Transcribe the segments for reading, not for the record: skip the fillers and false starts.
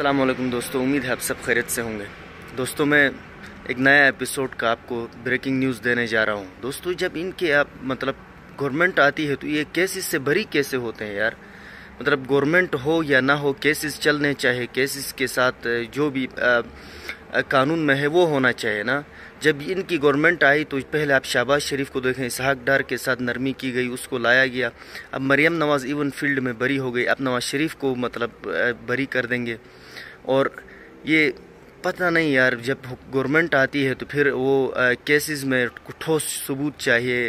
अस्सलामुअलैकुम दोस्तों, उम्मीद है आप सब खैरियत से होंगे। दोस्तों, मैं एक नया एपिसोड का आपको ब्रेकिंग न्यूज़ देने जा रहा हूँ। दोस्तों, जब इनके आप मतलब गवर्नमेंट आती है तो ये केसेस से भरी कैसे होते हैं यार। मतलब गवर्नमेंट हो या ना हो, केसेस चलने चाहिए, केसेस के साथ जो भी कानून में है वो होना चाहिए ना। जब इनकी गवर्नमेंट आई तो पहले आप शहबाज शरीफ को देखें, इसहाक डार के साथ नरमी की गई, उसको लाया गया। अब मरियम नवाज़ एवनफील्ड में बरी हो गई, अब नवाज शरीफ को मतलब बरी कर देंगे। और ये पता नहीं यार, जब गवर्नमेंट आती है तो फिर वो केसेस में ठोस सबूत चाहिए।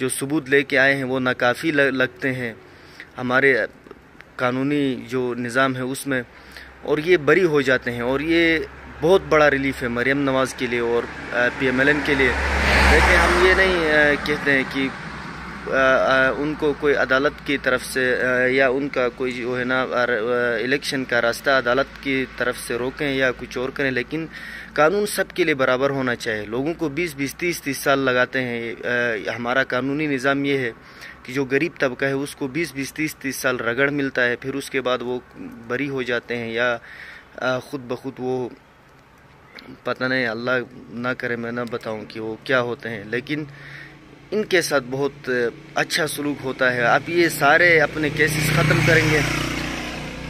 जो सबूत लेके आए हैं वो नाकाफ़ी लगते हैं हमारे कानूनी जो निज़ाम है उसमें, और ये बरी हो जाते हैं। और ये बहुत बड़ा रिलीफ है मरियम नवाज़ के लिए और पीएमएलएन के लिए। लेकिन हम ये नहीं कहते हैं कि उनको कोई अदालत की तरफ से या उनका कोई जो है ना इलेक्शन का रास्ता अदालत की तरफ से रोकें या कुछ और करें, लेकिन कानून सब के लिए बराबर होना चाहिए। लोगों को 20-20, 30-30 साल लगाते हैं। हमारा कानूनी निज़ाम ये है कि जो गरीब तबका है उसको 20-20, 30-30 साल रगड़ मिलता है, फिर उसके बाद वो बरी हो जाते हैं या ख़ुद बखुद वो पता नहीं, अल्लाह ना करे मैं ना बताऊं कि वो क्या होते हैं। लेकिन इनके साथ बहुत अच्छा सलूक होता है। आप ये सारे अपने केसेस ख़त्म करेंगे।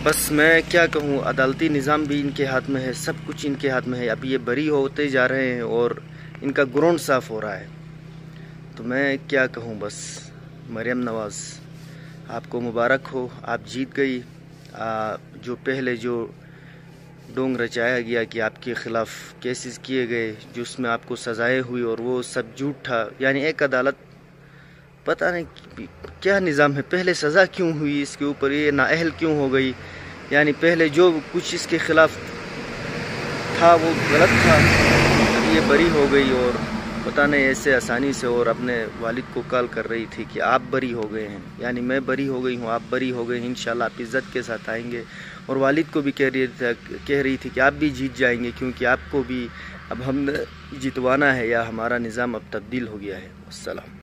बस मैं क्या कहूँ, अदालती निज़ाम भी इनके हाथ में है, सब कुछ इनके हाथ में है। अब ये बरी होते जा रहे हैं और इनका ग्राउंड साफ़ हो रहा है। तो मैं क्या कहूँ, बस मरियम नवाज़ आपको मुबारक हो, आप जीत गई। जो पहले जो डोंग रचाया गया कि आपके ख़िलाफ़ केसेस किए गए जिसमें आपको सज़ाएं हुई और वो सब झूठ था, यानी एक अदालत पता नहीं क्या निज़ाम है, पहले सज़ा क्यों हुई इसके ऊपर, ये नाअहल क्यों हो गई। यानी पहले जो कुछ इसके ख़िलाफ़ था वो गलत था, ये बरी हो गई और पता नहीं ऐसे आसानी से, और अपने वालिद को कॉल कर रही थी कि आप बरी हो गए हैं, यानी मैं बरी हो गई हूँ, आप बरी हो गए हैं, इंशाल्लाह आप इज़्ज़त के साथ आएंगे। और वालिद को भी कह रही थी कि आप भी जीत जाएंगे क्योंकि आपको भी अब हम जितवाना है या हमारा निज़ाम अब तब्दील हो गया है। अस्सलाम।